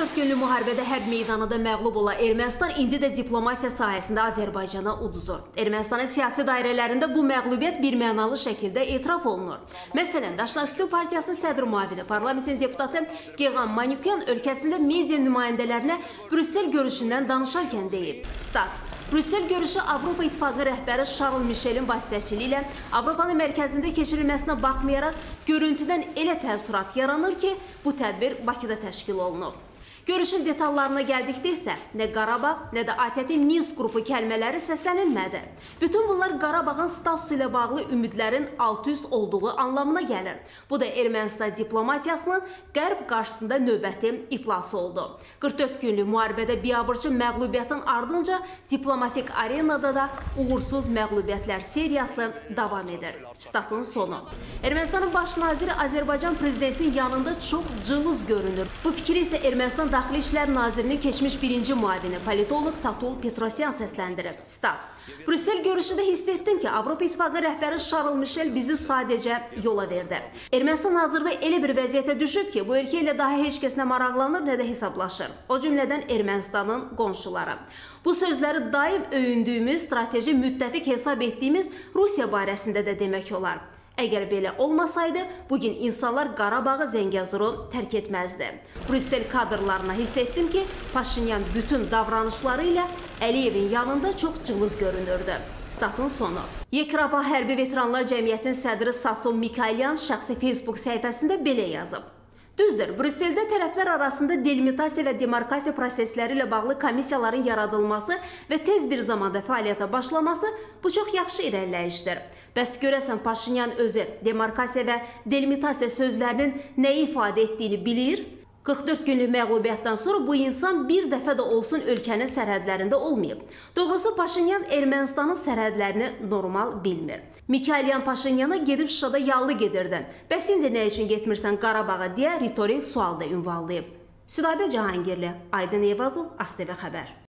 44 günlük müharibədə hərb meydanında məğlub olan Ermənistan indi də diplomasiya sahəsində Azərbaycana uduzur. Ermənistanın siyasi dairələrində bu məğlubiyyət birmənalı şəkildə etiraf olunur. Məsələn, Daşlarüstü Partiyasının sədr müavini, parlamentin deputatı Geyhan Manukyan ölkəsində media nümayəndələrinə Brüssel görüşündən danışarkən deyib. Stat. Brüssel görüşü Avropa İttifaqı rəhbəri Şarl Mişelin vasitəçiliyi ilə Avropanın mərkəzində keçirilməsinə baxmayaraq görüntüdən elə təəssürat yaranır ki, bu tədbir Bakıda təşkil olunub. Görüşün detallarına gəldikdə isə nə Qarabağ, nə də ATƏT-i Minsk qrupu kəlmələri səslənilmədi. Bütün bunlar Qarabağın statusu ilə bağlı ümidlərin alt-üst olduğu anlamına gəlir. Bu da Ermənistan diplomatiyasının qərb qarşısında növbəti iflası oldu. 44 günlük müharibədə biabırçı məğlubiyyətin ardınca diplomatik arenada da uğursuz məğlubiyyətlər seriyası davam edir. Statın sonu. Ermənistanın baş naziri Azərbaycan prezidentinin yanında çox cılız görünür. Bu fikri isə Ermənistan Daxili İşlər Nazirinin keçmiş birinci müavini politolog Tatul Petrosyan səsləndirib. Stat. Brüssel görüşündə hiss etdim ki, Avropa İttifaqı rəhbəri Şarl Mişel bizi sadəcə yola verdi. Ermənistan hazırda elə bir vəziyyətə düşüb ki, bu ölkə ilə daha heç kəsinə maraqlanır, nə də hesablaşır. O cümlədən Ermənistanın qonşuları. Bu sözləri daim öyündüyümüz, strateji müttəfiq hesab etdiyimiz Rusiya barəsində də demək olar. Əgər belə olmasaydı, bugün insanlar Qarabağı, Zəngəzuru tərk etməzdi. Brüssel kadrlarına hiss etdim ki, Paşinyan bütün davranışları ilə Əliyevin yanında çox cılız görünürdü. Statın sonu. Yekrabah Hərbi Veteranlar Cəmiyyətinin sədri Sasun Mikaelyan şəxsi Facebook səhifəsində belə yazıb. Düzdür, Brüsseldə tərəflər arasında delimitasiya və demarkasiya prosesləri ilə bağlı komissiyaların yaradılması və tez bir zamanda fəaliyyətə başlaması bu çox yaxşı irəliləyişdir. Bəs görəsən Paşinyan özü demarkasiya və delimitasiya sözlərinin nəyi ifadə etdiyini bilir? 44 günlük məğlubiyyətdən sonra bu insan bir dəfə də olsun ölkənin sərhədlərində olmayıb. Doğrusu Paşinyan Ermənistanın sərhədlərini normal bilmir. Mikaelyan Paşinyana gedib Şuşada yallı gedirdin, bəs indi nə üçün getmirsən Qarabağa deyə ritorik sualda ünvanlayıb. Südabə Cahangirli, Aydın Eyvazov, ASTV Xəbər.